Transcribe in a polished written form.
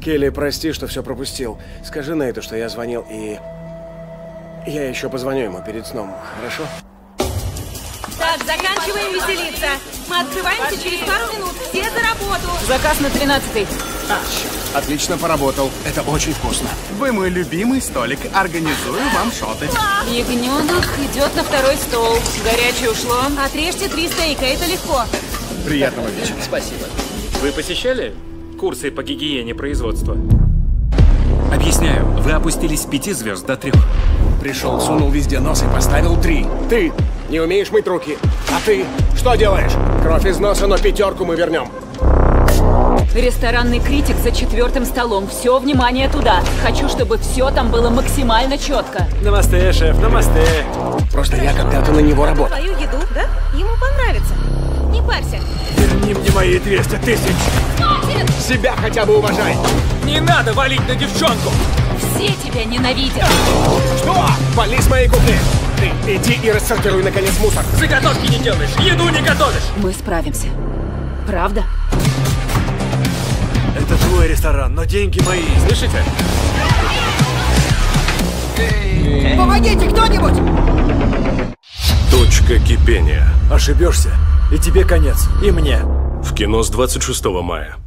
Келли, прости, что все пропустил. Скажи Найту, что я звонил, и... Я еще позвоню ему перед сном, хорошо? Так, заканчиваем веселиться. Мы открываемся через пару минут. Все за работу. Заказ на 13-й. А, отлично поработал. Это очень вкусно. Вы мой любимый столик. Организую вам шоты. Ягненок идет на второй стол. Горячее ушло. Отрежьте 3 стейка. Это легко. Приятного вечера. Спасибо. Вы посещали курсы по гигиене производства? Объясняю. Вы опустились с 5 звезд до 3. Пришел, сунул везде нос и поставил 3. Ты не умеешь мыть руки. А ты что делаешь? Кровь из носа, но пятерку мы вернем. Ресторанный критик за 4-м столом. Все внимание туда. Хочу, чтобы все там было максимально четко. Намасте, шеф, намасте. Просто я когда-то на него работал. Твою еду, да? Ему понравится. Не парься. Верни мне мои 200 000. Хватит! Себя хотя бы уважай. Не надо валить на девчонку. Все тебя ненавидят. Что? Вали с моей кухни. Ты иди и рассортируй наконец мусор. Заготовки не делаешь, еду не готовишь. Мы справимся. Правда? Это твой ресторан, но деньги мои. Слышите? Помогите кто-нибудь! Точка кипения. Ошибешься, и тебе конец, и мне. В кино с 26 мая.